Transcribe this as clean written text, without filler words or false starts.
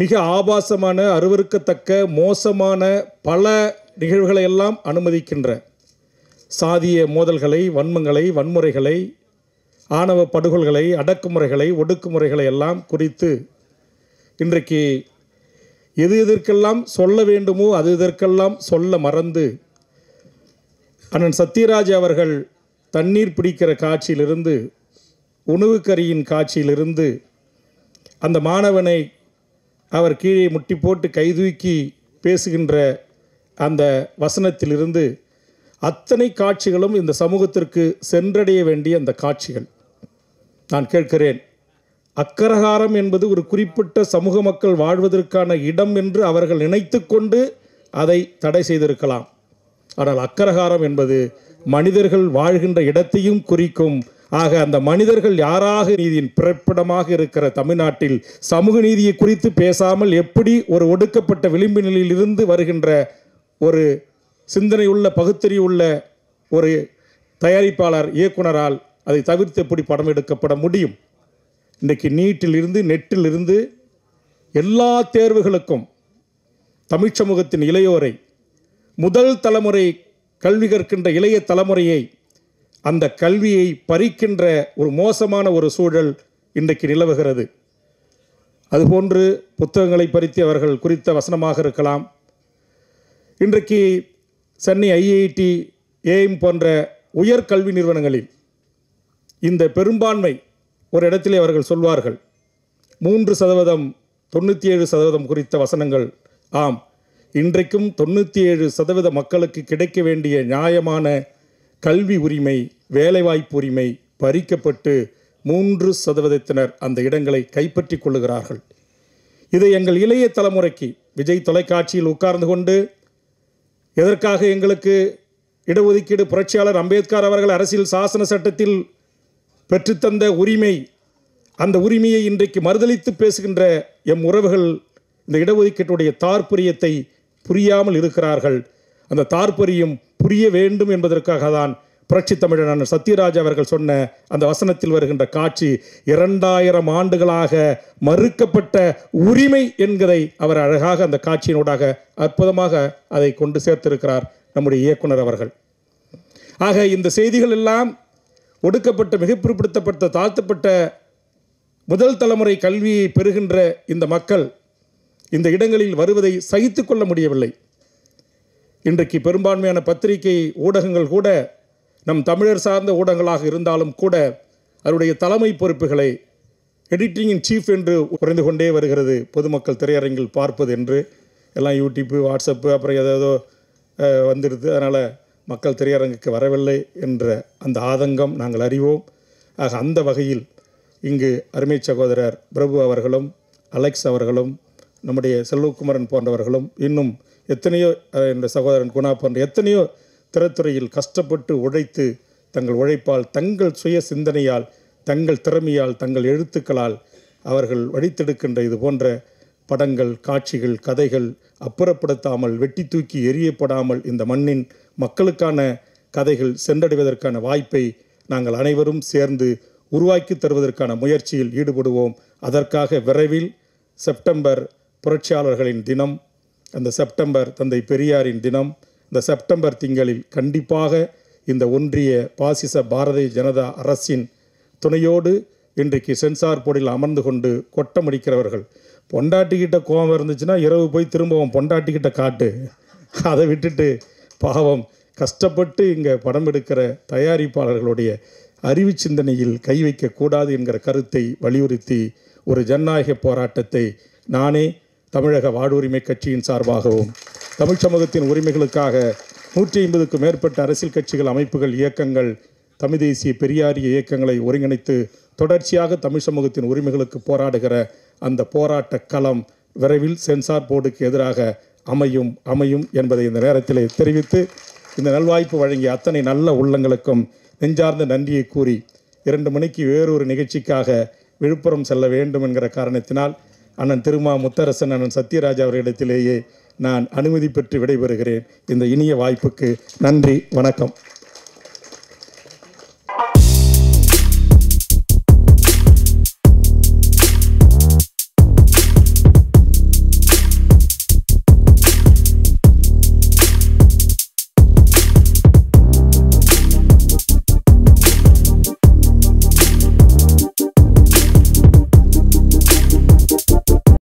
மிக ஆபாசமான, அருவருக்கத்தக்க, மோசமான பல நிகழ்வுகளை எல்லாம் அனுமதிக்கின்ற சாதிய மோதல்களை, வன்மங்களை, வன்முறைகளை, ஆணவ படுகொலைகளை, அடக்குமுறைகளை, ஒடுக்குமுறைகளை எல்லாம் குறித்து இன்றைக்கு எது எதற்கெல்லாம் சொல்ல வேண்டுமோ அது இதற்கெல்லாம் சொல்ல மறந்து அண்ணன் சத்யராஜ் அவர்கள் தண்ணீர் பிடிக்கிற காட்சியிலிருந்து, உணவுக்கரியின் காட்சியிலிருந்து, அந்த மாணவனை அவர் கீழே முட்டி போட்டு கைதூக்கி பேசுகின்ற அந்த வசனத்திலிருந்து அத்தனை காட்சிகளும் இந்த சமூகத்திற்கு சென்றடைய வேண்டிய அந்த காட்சிகள். நான் கேட்கிறேன், அக்கரகாரம் என்பது ஒரு குறிப்பிட்ட சமூக மக்கள் வாழ்வதற்கான இடம் என்று அவர்கள் நினைத்து கொண்டு அதை தடை செய்திருக்கலாம். ஆனால் அக்கரகாரம் என்பது மனிதர்கள் வாழ்கின்ற இடத்தையும் குறிக்கும். ஆக அந்த மனிதர்கள் யாராக நீதியின் பிறப்பிடமாக இருக்கிற தமிழ்நாட்டில் சமூக நீதியை குறித்து பேசாமல் எப்படி ஒரு ஒடுக்கப்பட்ட விளிம்பு நிலையிலிருந்து வருகின்ற ஒரு சிந்தனையுள்ள, பகுத்தறிவுள்ள ஒரு தயாரிப்பாளர், இயக்குனரால் அதை தவிர்த்து எப்படி படம் எடுக்கப்பட முடியும்? இன்றைக்கு நீட்டிலிருந்து, நெட்டிலிருந்து எல்லா தேர்வுகளுக்கும் தமிழ் சமூகத்தின் இளையோரை, முதல் தலைமுறை கல்வி கற்கின்ற இளைய தலைமுறையை, அந்த கல்வியை பறிக்கின்ற ஒரு மோசமான ஒரு சூழல் இன்றைக்கு நிலவுகிறது. அதுபோன்று புத்தகங்களை பறித்து அவர்கள் குறித்த வசனமாக இருக்கலாம். இன்றைக்கு சென்னை IIT, ஏஎம் போன்ற உயர்கல்வி நிறுவனங்களில் இந்த பெரும்பான்மை ஒரு இடத்திலே அவர்கள் சொல்வார்கள் 3%, 97% குறித்த வசனங்கள். ஆம், இன்றைக்கும் 97% மக்களுக்கு கிடைக்க வேண்டிய நியாயமான கல்வி உரிமை, வேலைவாய்ப்பு உரிமை பறிக்கப்பட்டு 3% அந்த இடங்களை கைப்பற்றி கொள்ளுகிறார்கள். இதை எங்கள் இளைய தலைமுறைக்கு விஜய் தொலைக்காட்சியில் உட்கார்ந்து கொண்டு எதற்காக எங்களுக்கு இடஒதுக்கீடு, புரட்சியாளர் அம்பேத்கர் அவர்கள் அரசியல் சாசன சட்டத்தில் பெற்றுத்தந்த உரிமை, அந்த உரிமையை இன்றைக்கு மறுதளித்து பேசுகின்ற எம் உறவுகள் இந்த இடஒதுக்கீட்டுடைய தாற்பரியத்தை புரியாமல் இருக்கிறார்கள். அந்த தாற்பரியம் புரிய வேண்டும் என்பதற்காக தான் புரட்சி தமிழனான சத்யராஜ் அவர்கள் சொன்ன அந்த வசனத்தில் வருகின்ற காட்சி 2000 ஆண்டுகளாக மறுக்கப்பட்ட உரிமை என்கிறதை அவர் அழகாக அந்த காட்சியினூடாக அற்புதமாக அதை கொண்டு சேர்த்திருக்கிறார் நம்முடைய இயக்குனர் அவர்கள். ஆக இந்த செய்திகள் எல்லாம் ஒடுக்கப்பட்ட, மிகப்பிற்படுத்தப்பட்ட, தாழ்த்தப்பட்ட முதல் தலைமுறை கல்வியை பெறுகின்ற இந்த மக்கள் இந்த இடங்களில் வருவதை சகித்து கொள்ள முடியவில்லை. இன்றைக்கு பெரும்பான்மையான பத்திரிகை ஊடகங்கள் கூட, நம் தமிழர் சார்ந்த ஊடகங்களாக இருந்தாலும் கூட, அவருடைய தலைமை பொறுப்புகளை எடிட்டிங்கின் சீஃப் என்று குறைந்து கொண்டே வருகிறது. பொதுமக்கள் திரையரங்கில் பார்ப்பது என்று எல்லாம் யூடியூப்பு, வாட்ஸ்அப்பு, அப்புறம் ஏதோ வந்துடுது. அதனால் மக்கள் திரையரங்குக்கு வரவில்லை என்ற அந்த ஆதங்கம் நாங்கள் அறிவோம். ஆக அந்த வகையில் இங்கு அருமை சகோதரர் பிரபு அவர்களும், அலெக்ஸ் அவர்களும், நம்முடைய செல்வகுமரன் போன்றவர்களும், இன்னும் எத்தனையோ என்னுடைய சகோதரன் குணா போன்ற எத்தனையோ திறத்துறையில் கஷ்டப்பட்டு உழைத்து தங்கள் உழைப்பால், தங்கள் சுய சிந்தனையால், தங்கள் திறமையால், தங்கள் எழுத்துக்களால் அவர்கள் வடித்தெடுக்கின்ற இது போன்ற படங்கள், காட்சிகள், கதைகள் அப்புறப்படுத்தாமல், வெட்டி தூக்கி எரியப்படாமல் இந்த மண்ணின் மக்களுக்கான கதைகள் சென்றடைவதற்கான வாய்ப்பை நாங்கள் அனைவரும் சேர்ந்து உருவாக்கி தருவதற்கான முயற்சியில் ஈடுபடுவோம். அதற்காக விரைவில் செப்டம்பர் புரட்சியாளர்களின் தினம், அந்த செப்டம்பர் தந்தை பெரியாரின் தினம், இந்த செப்டம்பர் திங்களில் கண்டிப்பாக இந்த ஒன்றிய பாசிச பாரதிய ஜனதா அரசின் துணையோடு இன்றைக்கு சென்சார் போர்டில் அமர்ந்து கொண்டு கொட்டமடிக்கிறவர்கள், பொண்டாட்டிக்கிட்ட கோபம் இருந்துச்சுன்னா இரவு போய் திரும்பவும் பொண்டாட்டிக்கிட்ட காட்டு, அதை விட்டுட்டு பாவம் கஷ்டப்பட்டு இங்கே படம் எடுக்கிற தயாரிப்பாளர்களுடைய அறிவு சிந்தனையில் கை வைக்கக்கூடாது என்கிற கருத்தை வலியுறுத்தி ஒரு ஜனநாயக போராட்டத்தை நானே தமிழக வாடுரிமை கட்சியின் சார்பாகவும், தமிழ் சமூகத்தின் உரிமைகளுக்காக 150க்கும் மேற்பட்ட அரசியல் கட்சிகள், அமைப்புகள், இயக்கங்கள், தமிழ் தேசிய பெரியாரிய இயக்கங்களை ஒருங்கிணைத்து தொடர்ச்சியாக தமிழ் சமூகத்தின் உரிமைகளுக்கு போராடுகிற அந்த போராட்ட களம் விரைவில் சென்சார் போர்டுக்கு எதிராக அமையும் என்பதை இந்த நேரத்தில் தெரிவித்து, இந்த நல்வாய்ப்பு வழங்கிய அத்தனை நல்ல உள்ளங்களுக்கும் நெஞ்சார்ந்த நன்றியை கூறி, 2 மணிக்கு வேறொரு நிகழ்ச்சிக்காக விழுப்புரம் செல்ல வேண்டும் என்கிற காரணத்தினால் அண்ணன் திருமாமுத்தரசன், அண்ணன் சத்யராஜ் அவர்களிடத்திலேயே நான் அனுமதி பெற்று விடைபெறுகிறேன். இந்த இனிய வாய்ப்புக்கு நன்றி, வணக்கம்.